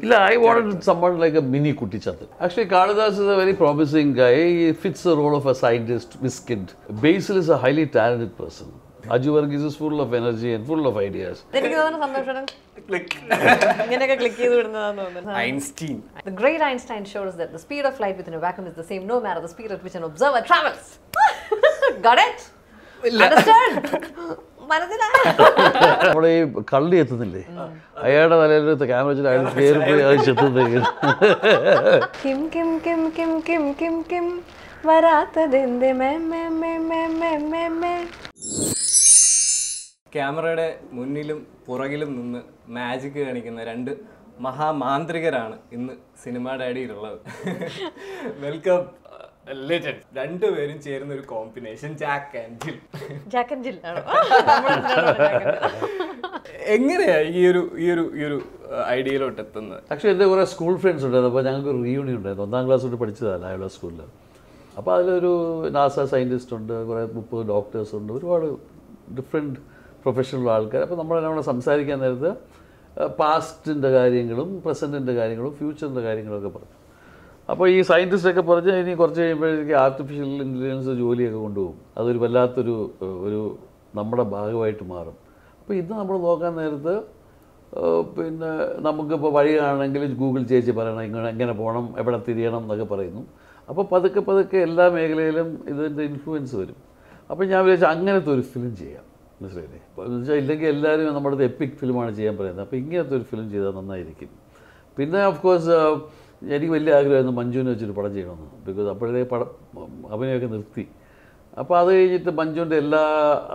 I wanted someone like a mini Kuttichathan. Actually, Kardas is a very promising guy. He fits the role of a scientist, whisked. Basil is a highly talented person. Ajwa Gies is full of energy and full of ideas. Einstein. The great Einstein shows that the speed of light within a vacuum is the same no matter the speed at which an observer travels. Got it? Understood? Camera Munilum, Poragilum, Magic and Maha Mantrigaran in the cinema daddy. Welcome. A legend. Two very cheering combination, Jack and Jill. Jack and Jill. Actually, there were school friends who were a reunion. I was in school. There were NASA scientists, doctors, different professional people. Past, present, future. So, these scientists are going to do artificial intelligence. That's why I really agree with Manju because the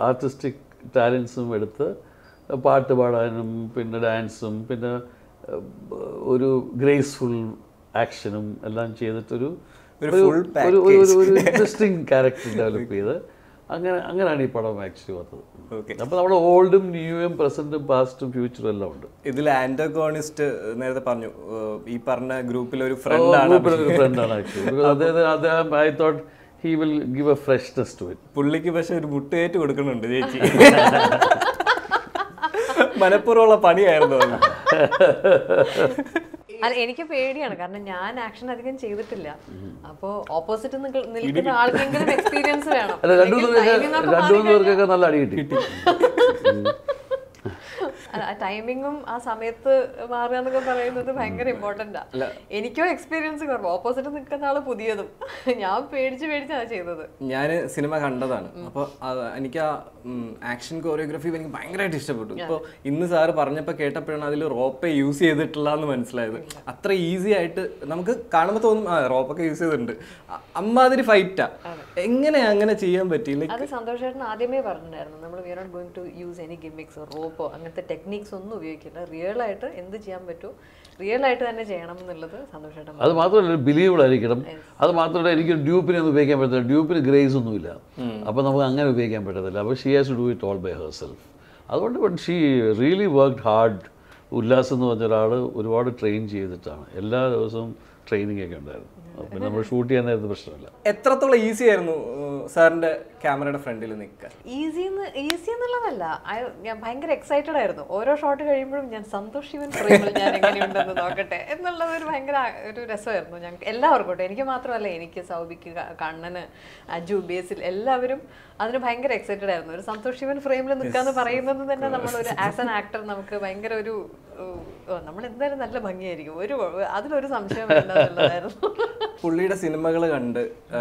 artistic talents, part of dance, graceful action, full package. Interesting character developed. Okay. Old, new, present, past, future. This is antagonist. Friend. I thought he will give a freshness to it. I am not going to be able to do it. It's easy to use it. It's a fight. We are not going to use any gimmicks or rope or techniques. She has to do it all by herself. But she really worked hard. Ullas and Vajarada train Ella training again. We shoot and the person. It's easy, sir, camera friendly. Easy in the level. I am excited. Or a short room, Santosh Sivan, Pullida cinema and I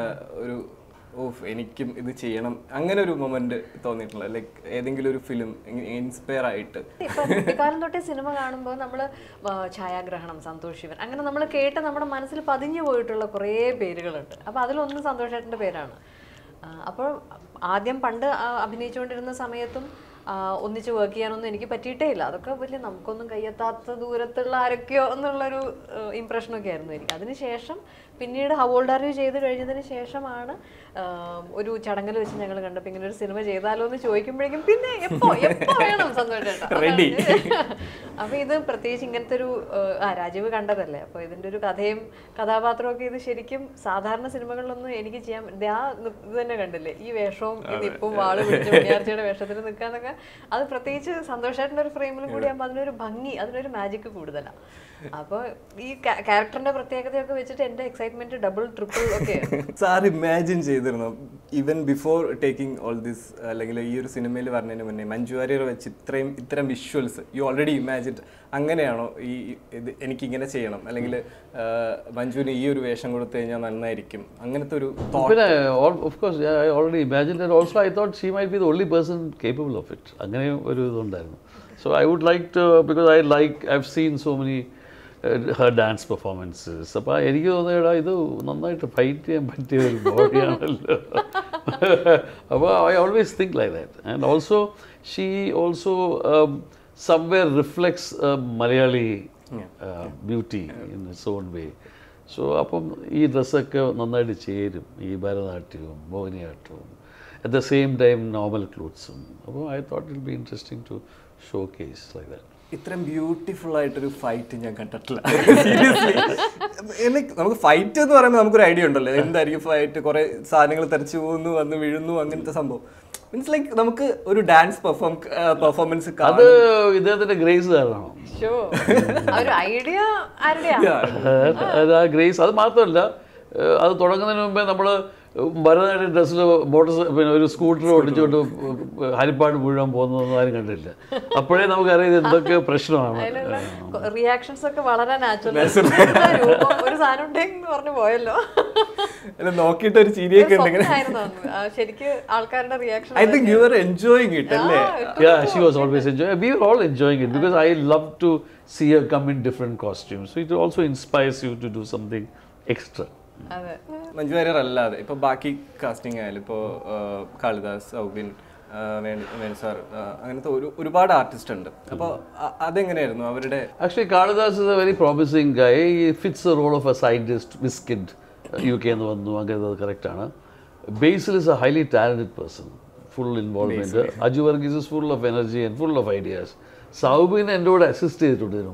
excitement double, triple, okay. Sir, imagine even before taking all this, like this cinema, Manju visuals, you already imagined. Of course, yeah, I already imagined and also I thought she might be the only person capable of it. So I would like to, because I've seen so many her dance performances. So I always think like that. And also, she also somewhere reflects Malayali beauty in its own way. So at the same time, normal clothes. I thought it would be interesting to showcase like that. It's beautiful fight. Seriously. We fight, we have an idea. We fight, it's like we have a dance performance. That's a grace. Sure. An idea? Yeah. Grace. That's not that. Baranathi dress lo motor scooter or Harry Potter movie poonu reactions are natural. I think you were enjoying it. Yeah, she was always enjoying it. We were all enjoying it because I love to see her come in different costumes. So it also inspires you to do something extra. Manju Ariyar, now Baki casting, Kardas, Augin, Sir, there are artists. Actually, Kardas is a very promising guy. He fits the role of a scientist, Miskid, UK, correct. Basil is a highly talented person, full involvement. Ajwa Gies is full of energy and full of ideas. Saubin endowed assisted today.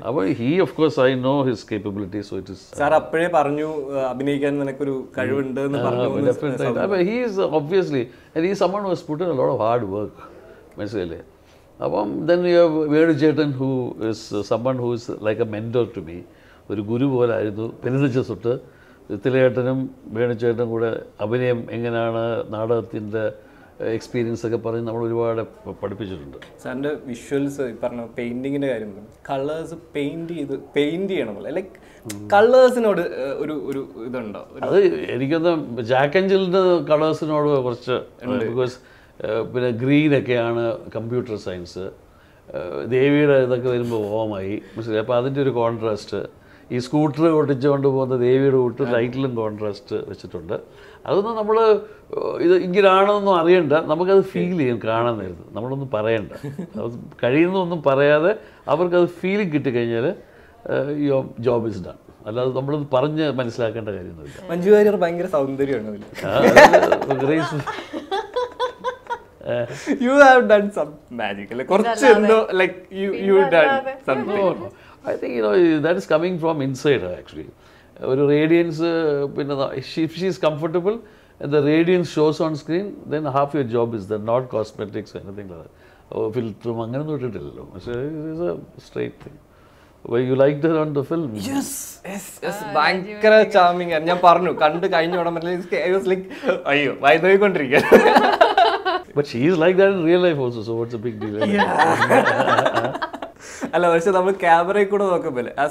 He, of course, I know his capability, so it is. Sir, he is obviously, and he is someone who has put in a lot of hard work. Then we have Veenacheran, who is someone who is like a mentor to me. Experience visuals, painting, colors, paint, like colors in order. Jack and Jill colors in order because green is computer science. They are contrast. This scooter is a light contrast. Your job is done. You have done some magic. Like you have done something. I think, that is coming from inside her, actually. Radiance, if she is comfortable and the radiance shows on screen, then half your job is there, not cosmetics or anything like that. It's a straight thing. Well, you liked her on the film? Yes, yes, yes. Bankara charming. I was like, why are you going? But she is like that in real life also, so what's the big deal? Yeah. As a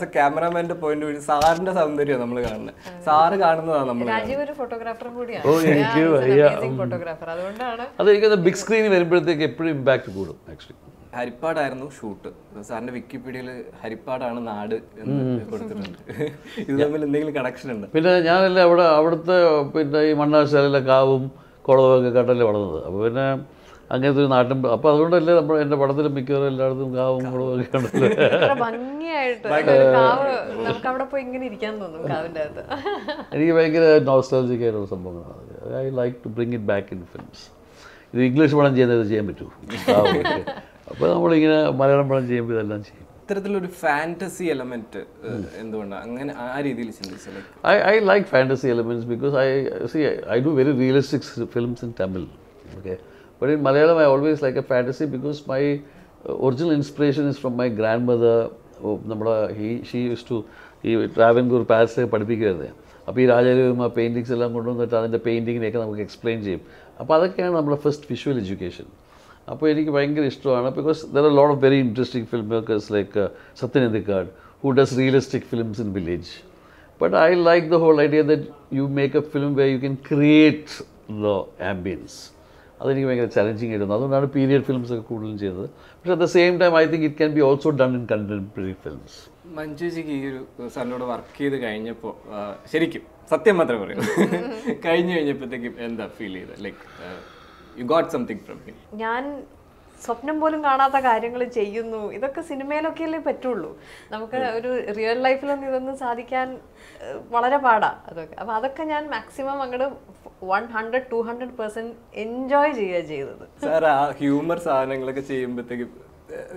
cameraman, Rajiv is a photographer. Oh, thank you. Amazing photographer. The big screen impact. Actually, Harry Potter is a shoot. Wikipedia Harry Potter is a connection. I don't know if you are nostalgic. I like to bring it back in films. The English one is too. There is a fantasy element in the I like fantasy elements because I do very realistic films in Tamil. Okay. But in Malayalam, I always like a fantasy because my original inspiration is from my grandmother. She used to Travancore Palace. Paintings the painting explain. That's first visual education. Because there are a lot of very interesting filmmakers like Satyanendikar, who does realistic films in village. But I like the whole idea that you make a film where you can create the ambience. I think it's challenging. That's period films. But at the same time, I think it can be also done in contemporary films. Manju ji ki saloda work cheyidu kayinjappo serikum satyam mathram parayum kayinjappathekku endha feel cheyidu like you got something from him. Njan സ്വപ്നം പോലും കാണാത്ത കാര്യങ്ങൾ ചെയ്യുന്നു. ഇതൊക്കെ സിനിമയിലൊക്കെ അല്ലേ പറ്റുള്ളൂ. നമുക്ക് ഒരു റിയൽ ലൈഫിലൊന്നും ഇതൊന്നും സാധിക്കാൻ വളരെ പാടാ. അതൊക്കെ അപ്പോൾ അതൊക്കെ ഞാൻ മാക്സിമം അങ്ങോട്ട് 100 200% എൻജോയ് ചെയ്യുക ചെയ്തത്. സർ ആ ഹ്യൂമർ സാധനങ്ങളൊക്കെ ചെയ്യുമ്പോഴത്തേക്ക്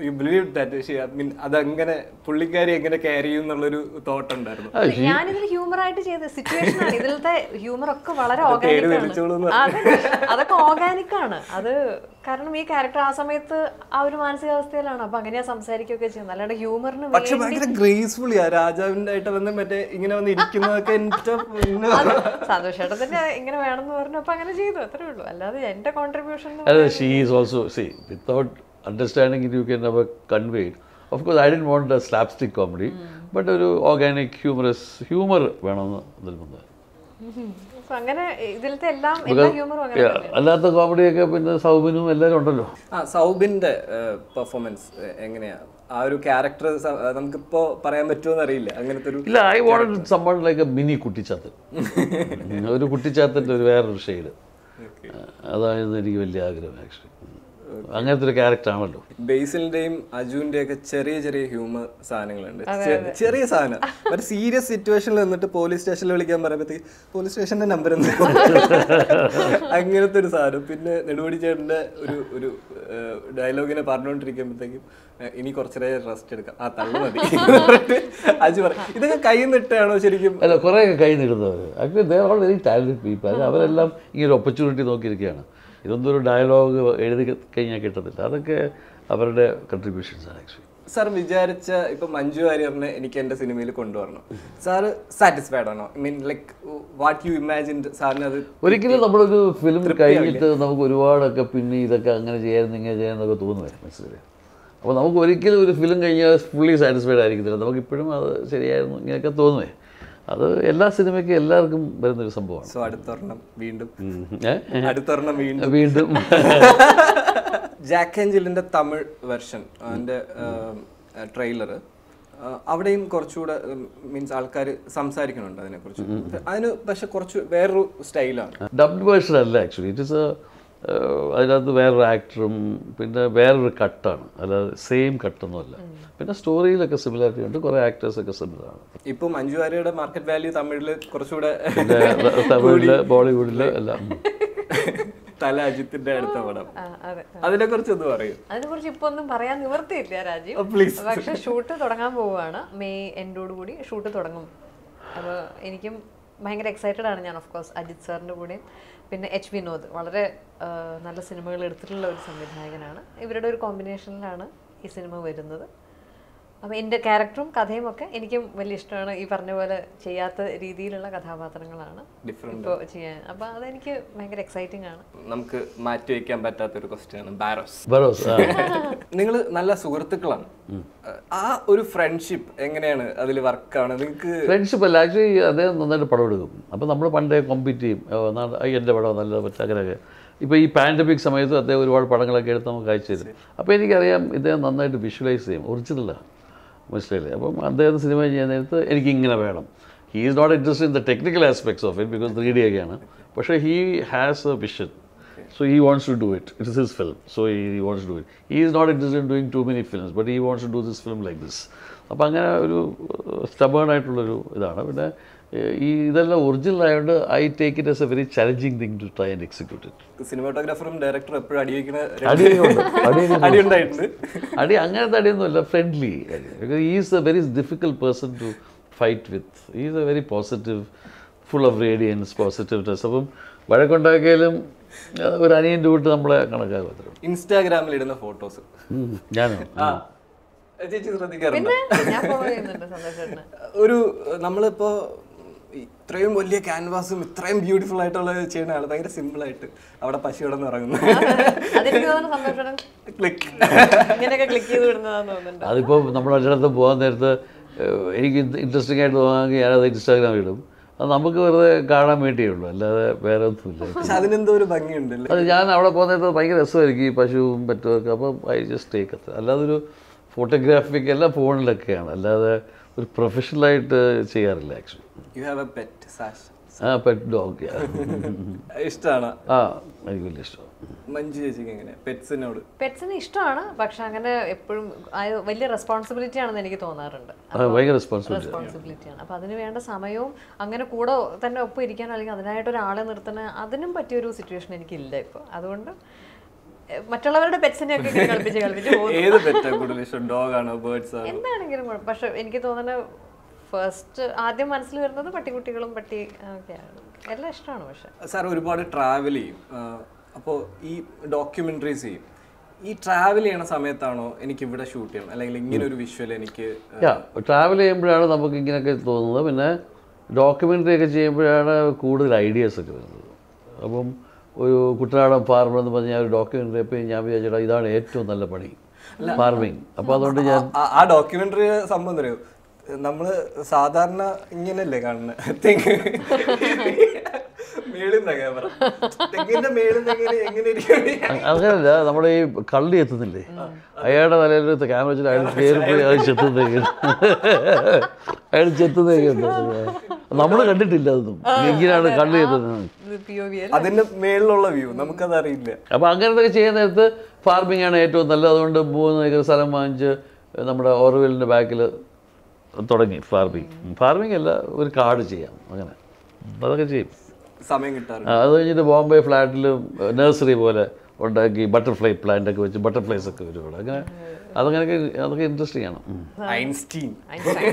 you believe that she I mean adangane pullikari engane carry ennulla oru thought undarunnu njan idil humor aayittu cheytha situation aanu idilte humor okke valare organic aanu adokku organic aanu adu karanam ee character aa samayathu aa oru manasika avasthayilana appo anganiya samsarikkokke cheynal allada humor nu pakshe bhagara gracefully aa rajavinte aayittu vanna matte ingane vanna irikkunnathokke ente Santosh eda thanne ingane venannu parnu appo angane cheythu athre ullu allada ente contribution nu she is also see without understanding it, you can never convey it. Of course, I didn't want a slapstick comedy, but an organic, humorous humor. So, all humor. Yeah, all the comedy is Saubin's performance. That character, I wanted someone like a mini Kuttichathan. Kuttichathan is a shade. That's very actually. Another character. Basil name Ajun de Cherry humor signing. Cherry Sana. But serious situation and the police station will become a police station and number. I'm going to start up in a dialogue in a partner trick and think any corsair rusted at Ajura. It's a kind of turn. Actually, they're all very talented people. I love your opportunity. Dialogue, contributions are actually. Sir, Vijayaricha, Manju Ariya, cinema. Sir, satisfied or not? I mean, like, what you imagined, sir. We have a film, we have a pinny, we have a film. That's why I do cinema. So, Jack and Jill in the Tamil version and trailer. Means style. Dubbed version actually. It is a actor, cut same cut. The story like a similarity and actors like a similar. Now, Manju market value Tamil, Bollywood. Talajit dead. Other Kurchadori. I would ship on the Parayan River Theatre, Raji. Please. Actually, shoot to Tottenham Bovana, may end Woody, shoot to Tottenham. I am excited, of course, Ajit sir. Then HB Nod. Very nice cinema. This combination is cinema. In the character, different. Exciting. Barros. Barros. Friendship. Friendship is actually a now, in the pandemic, we have a lot of things. Now, I can visualize it. Original. He is not interested in the technical aspects of it because 3D again. But he has a vision. So he wants to do it. It is his film. So he wants to do it. He is not interested in doing too many films, but he wants to do this film like this. Stubborn. Original, I take it as a very challenging thing to try and execute it. Cinematographer and director are friendly. He is a very difficult person to fight with. He is a very positive, full of radiance, positiveness. Instagram photos. I just take it. Photographic professional light. You have a pet, Sasha? Ah, pet dog, yeah. Ishtana? Ah, I will Ishtana. Manju ji, pets nodu? Pets is Ishtana, but I have a responsibility. I have a responsibility. I have a responsibility. First, I think it's a good travel. Documentaries. Travel is shoot. Yeah, travel is a documentary. Farming. We are not going to be able to do this. Farming is a card. Bombay flat, nursery, butterfly plant, butterflies. That's interesting. Einstein. Einstein.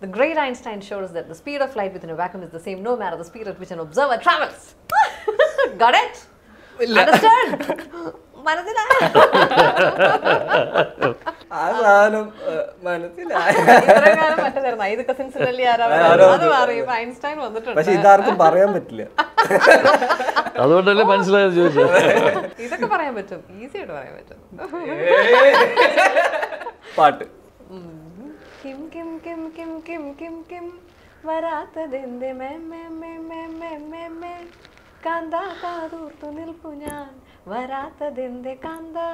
The great Einstein shows that the speed of light within a vacuum is the same no matter the speed at which an observer travels. Got it? Understood? Manasila. Kim varata dende me kanda kaadurthu nilpu njan varata dende kanda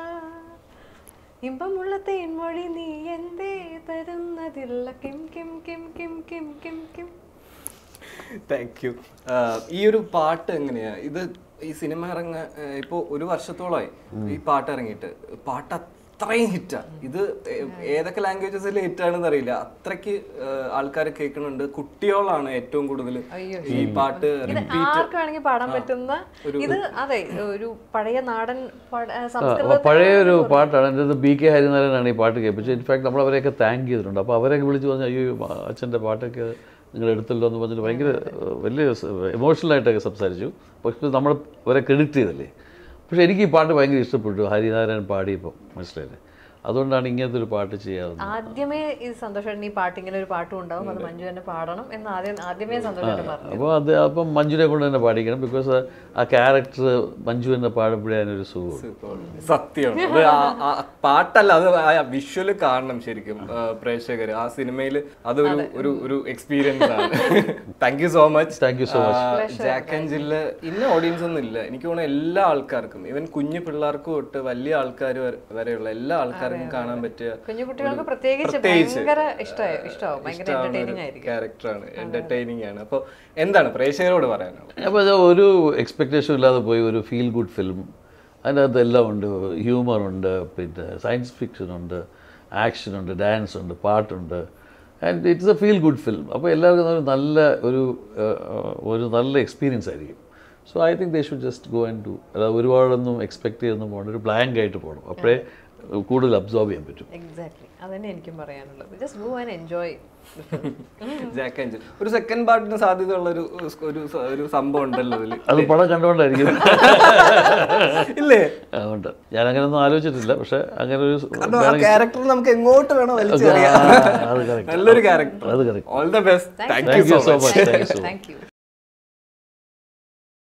impammulla teenmoli nee ende tharunnathilla kim. Thank you. This part is cinema aranga ipo oru varshatholayi ee part arangite part train hit. This language is a hit. It's a part. But I part of English to Hari Naran party. That's why I do part of Santosh parting a part to Manju and a pardon, and Manju because a character Manju and a part of Brian is so. Satya part a visual carnum shirkim, pressure, as in mail, other experience. Thank you so much. Thank you so much. Jack and Jill in the audience on the Nikona Ella Alcarcum, even Kunya Pilarco, Valley Alcar, wherever Ella Alcarcum Kana better. Can you put a particular character entertaining and then pressure over expectation of feel good film. And other humor, science fiction, action, dance, part. And it's a feel good film. So, everyone has a good experience. So I think they should just go and do. Expect blank absorb it. Exactly. Just go and enjoy it. Jack and Jill. One second part in the all the best. Thank you so much. Thank you.